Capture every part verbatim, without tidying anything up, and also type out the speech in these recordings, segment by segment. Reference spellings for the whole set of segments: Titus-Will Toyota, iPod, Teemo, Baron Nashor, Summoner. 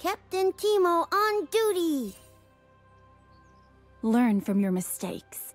Captain Teemo on duty! Learn from your mistakes.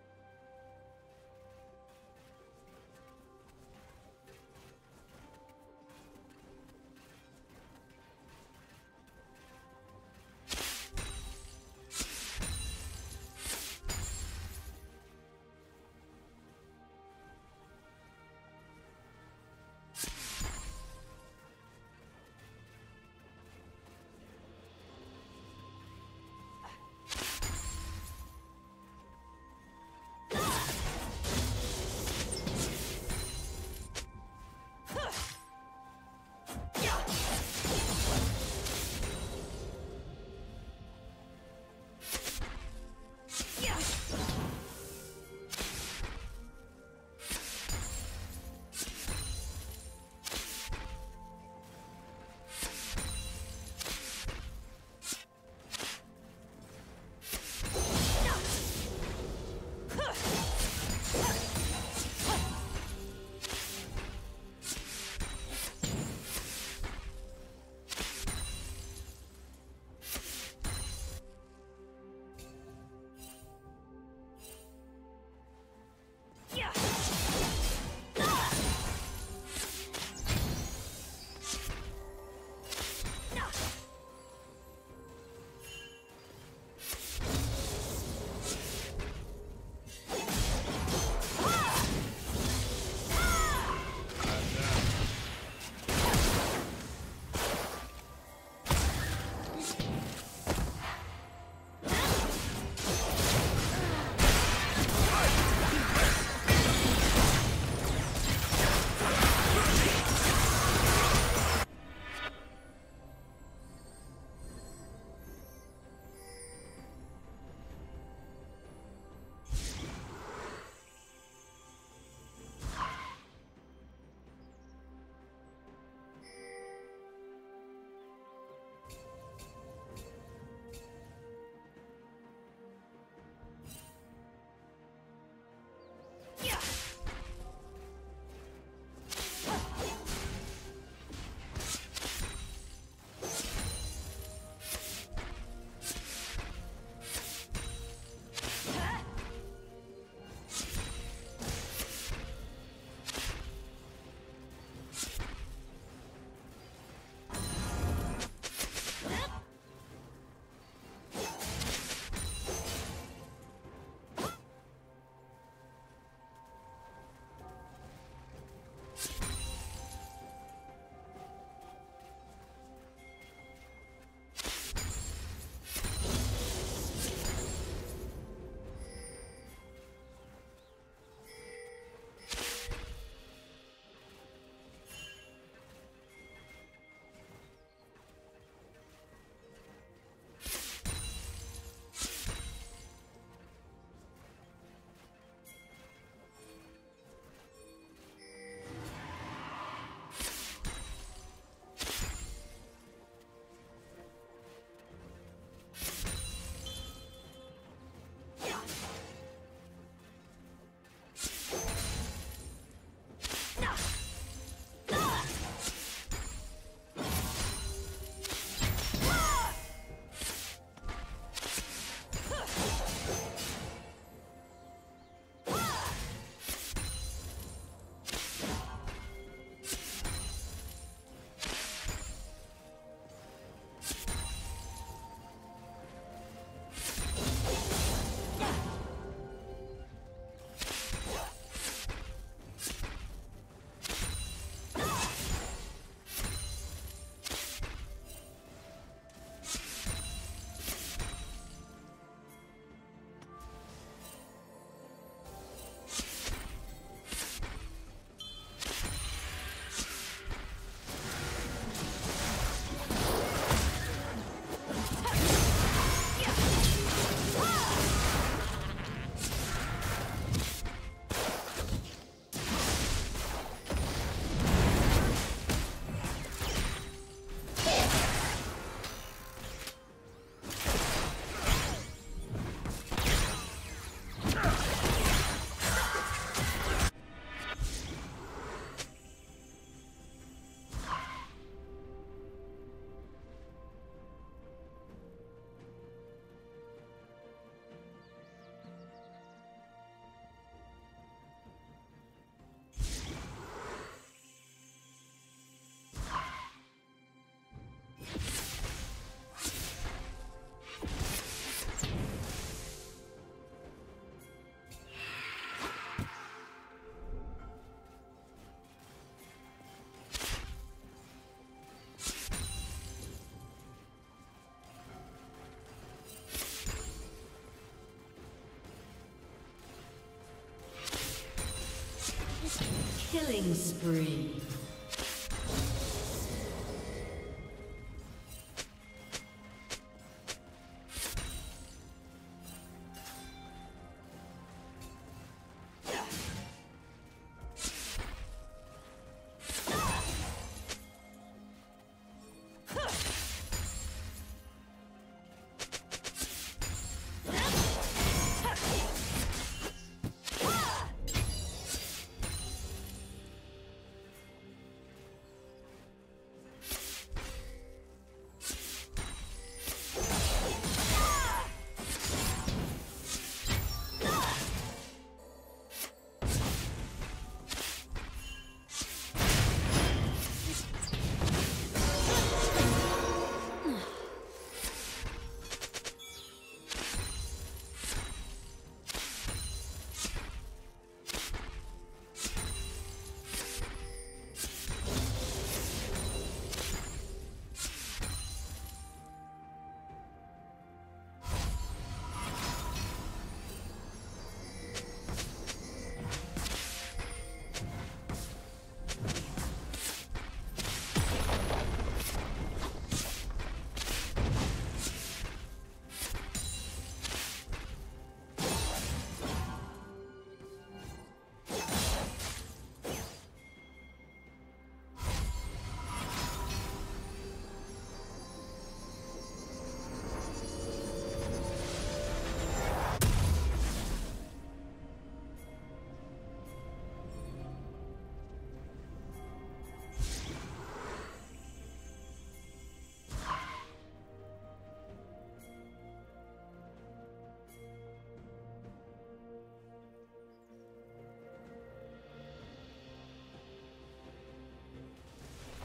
Killing spree.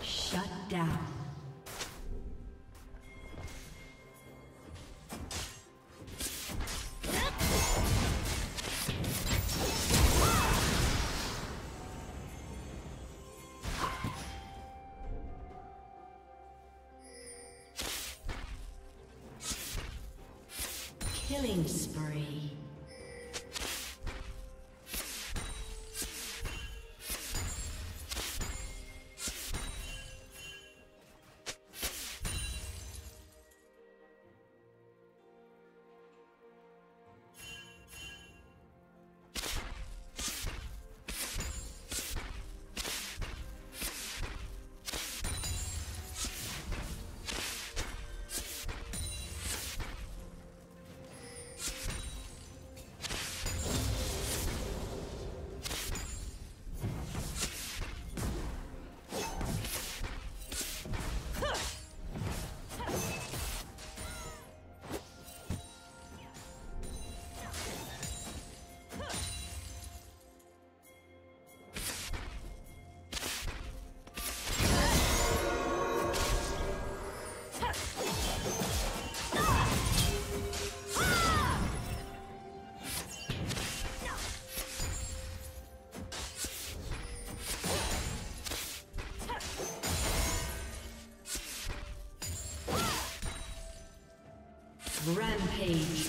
Shut down. Killing spree. Rampage.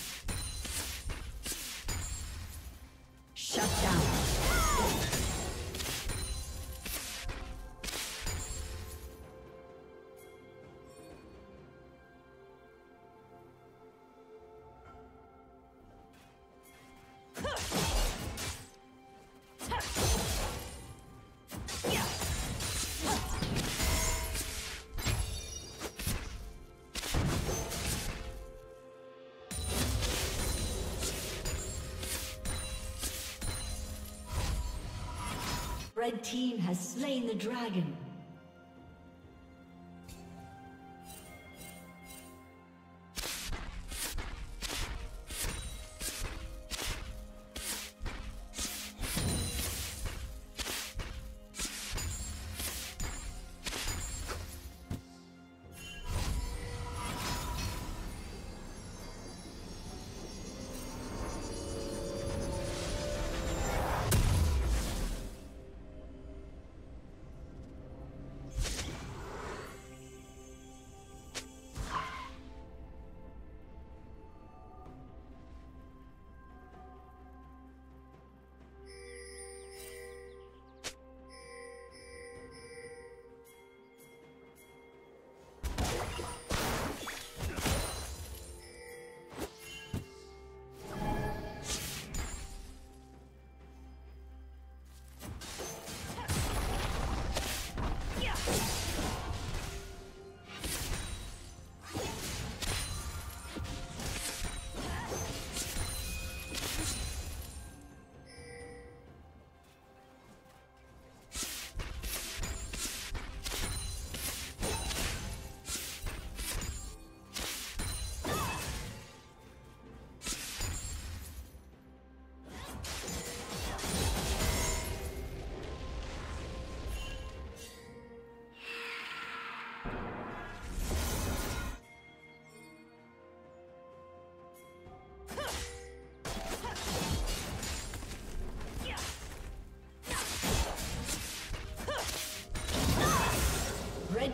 Shut down. Red team has slain the dragon.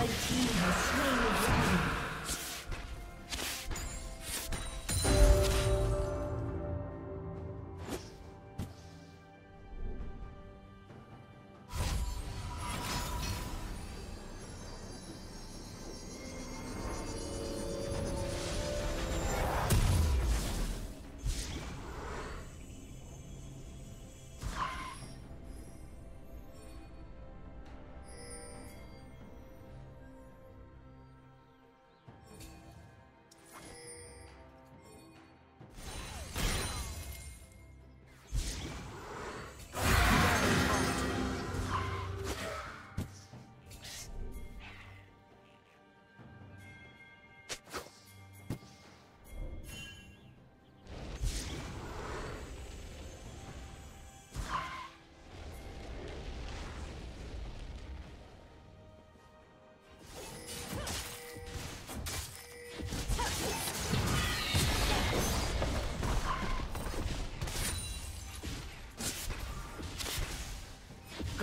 Red team has slain the dragon.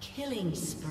Killing spree.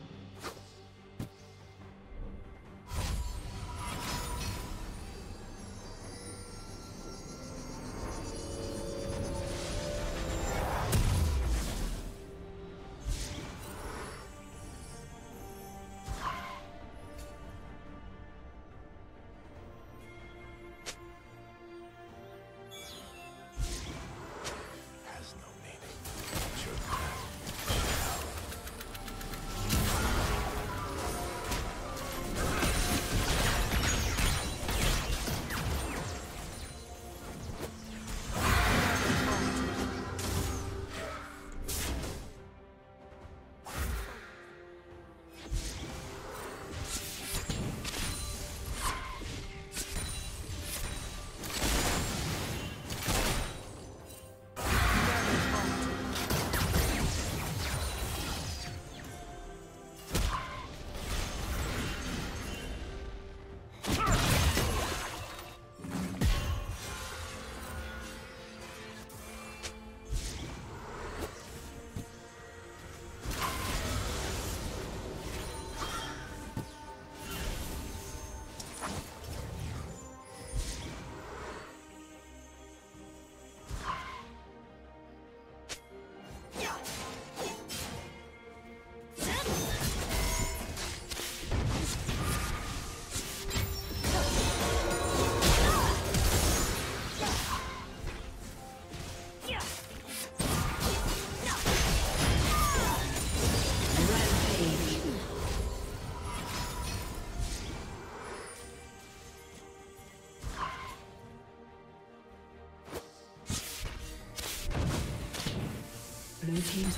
Blue team's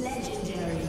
Legendary.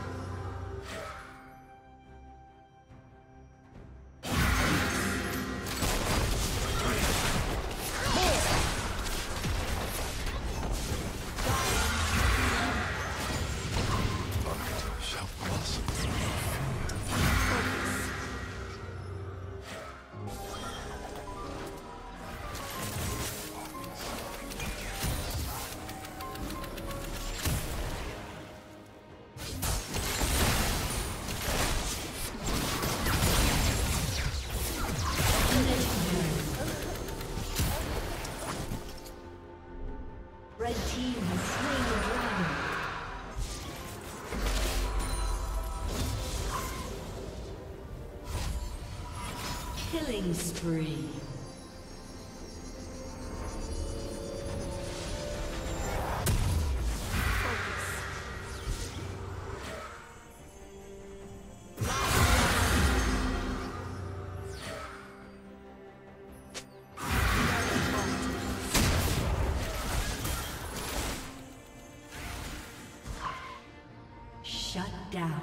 Killing spree. Shut down.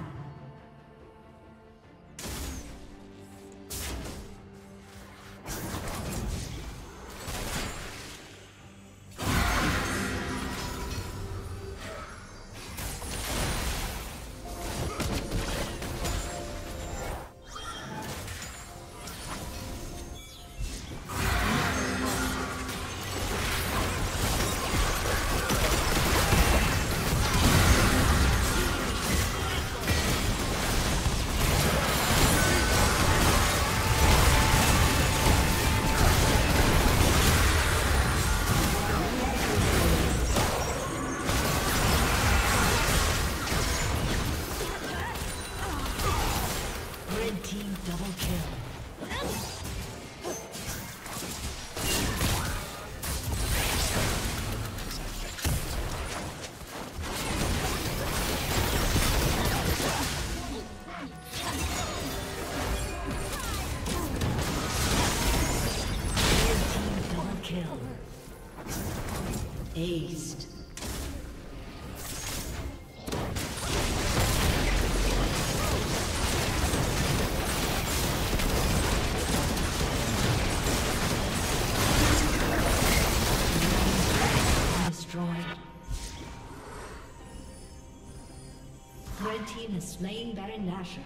Slain Baron Nashor.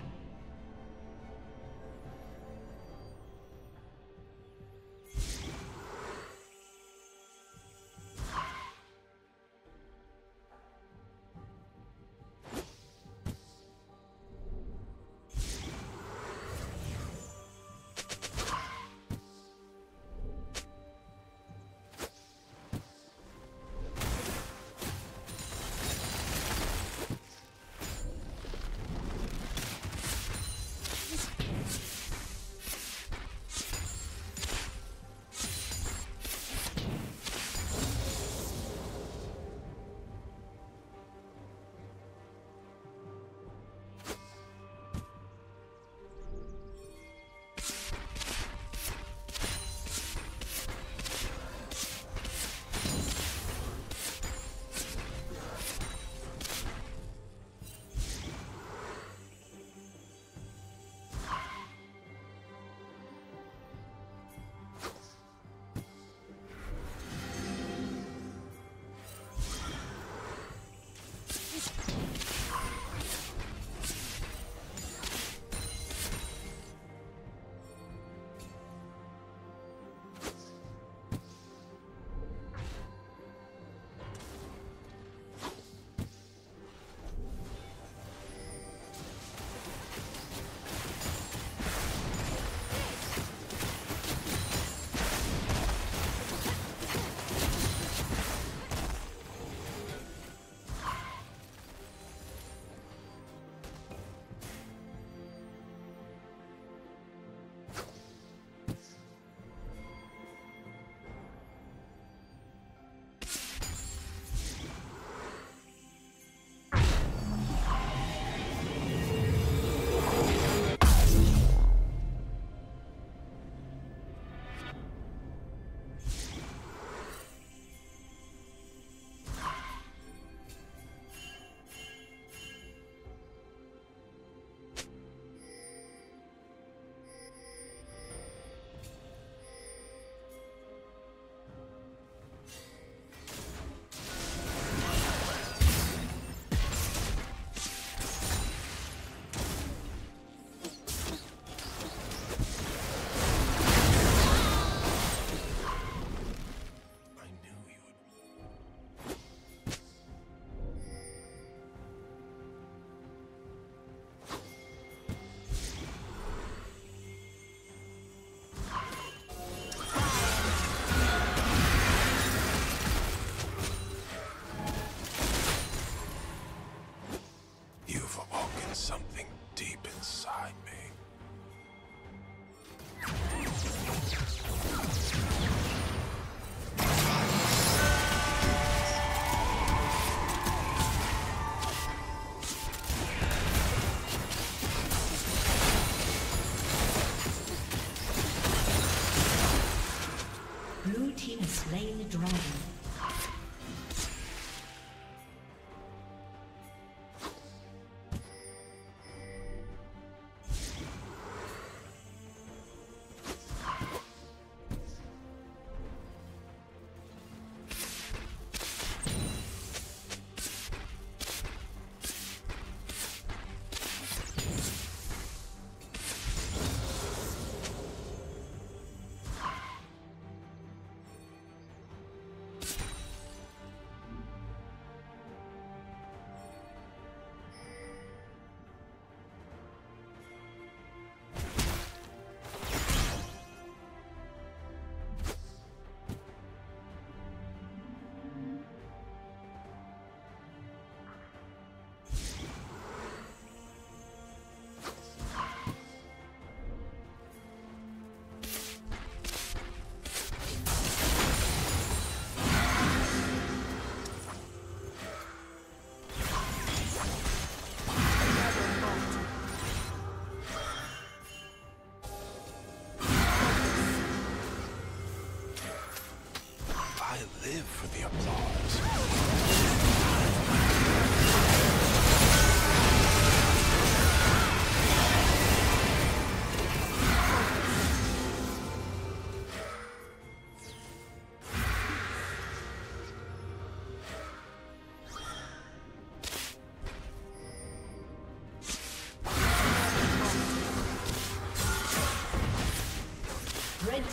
dragon.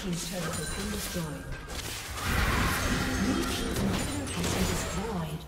Team's turret has been destroyed. New team's inhibitor has been destroyed.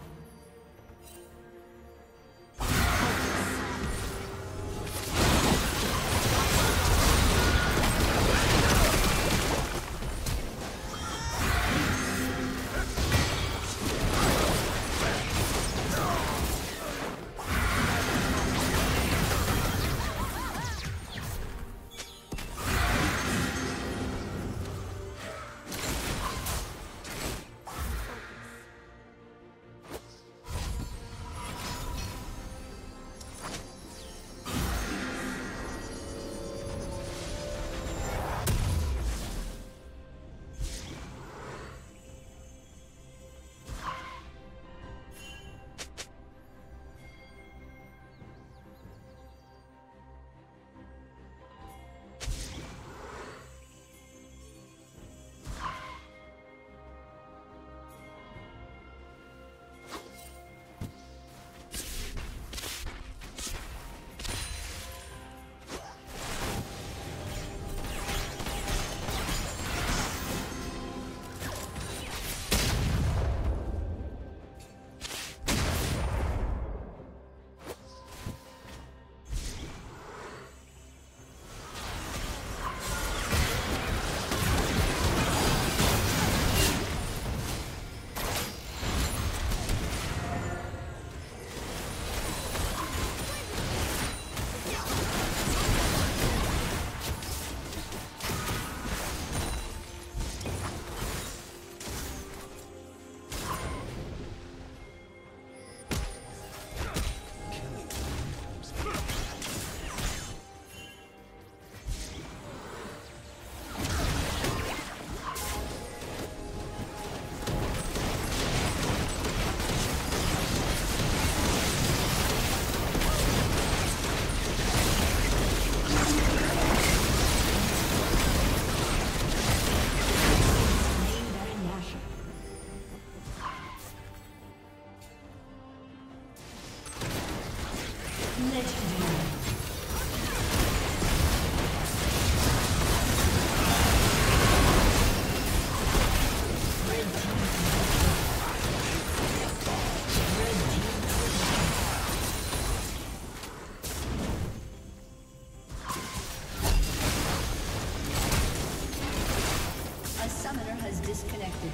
Disconnected.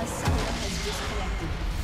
A summoner has disconnected.